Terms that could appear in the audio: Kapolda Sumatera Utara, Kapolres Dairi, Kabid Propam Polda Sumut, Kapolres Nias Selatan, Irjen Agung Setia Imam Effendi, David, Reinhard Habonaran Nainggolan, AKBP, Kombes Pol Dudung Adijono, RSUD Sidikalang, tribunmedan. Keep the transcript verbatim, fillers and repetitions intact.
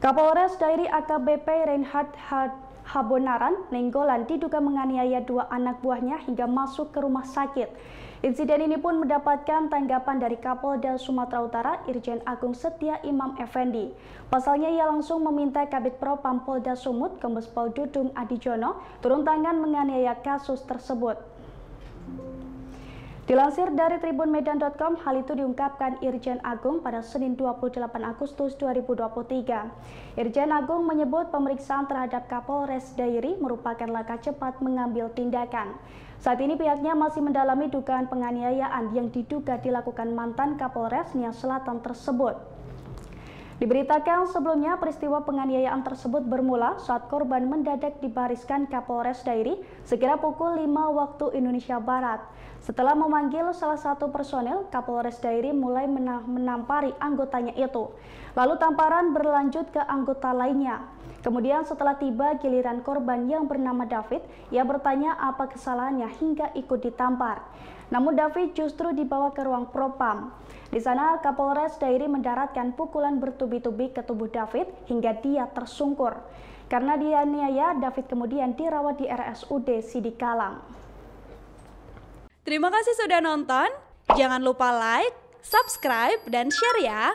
Kapolres Dairi A K B P Reinhard Habonaran Nainggolan diduga menganiaya dua anak buahnya hingga masuk ke rumah sakit. Insiden ini pun mendapatkan tanggapan dari Kapolda Sumatera Utara Irjen Agung Setia Imam Effendi. Pasalnya ia langsung meminta Kabid Propam Polda Sumut Kombes Pol Dudung Adijono turun tangan menganiaya kasus tersebut. Dilansir dari tribunmedan titik com, hal itu diungkapkan Irjen Agung pada Senin dua puluh delapan Agustus dua ribu dua puluh tiga. Irjen Agung menyebut pemeriksaan terhadap Kapolres Dairi merupakan langkah cepat mengambil tindakan. Saat ini pihaknya masih mendalami dugaan penganiayaan yang diduga dilakukan mantan Kapolres Nias Selatan tersebut. Diberitakan sebelumnya peristiwa penganiayaan tersebut bermula saat korban mendadak dibariskan Kapolres Dairi sekira pukul lima waktu Indonesia Barat. Setelah memanggil salah satu personel, Kapolres Dairi mulai menampari anggotanya itu. Lalu tamparan berlanjut ke anggota lainnya. Kemudian setelah tiba giliran korban yang bernama David, ia bertanya apa kesalahannya hingga ikut ditampar. Namun David justru dibawa ke ruang propam. Di sana Kapolres Dairi mendaratkan pukulan bertubi-tubi ke tubuh David hingga dia tersungkur. Karena dianiaya, David kemudian dirawat di R S U D Sidikalang. Terima kasih sudah nonton, jangan lupa like, subscribe, dan share ya!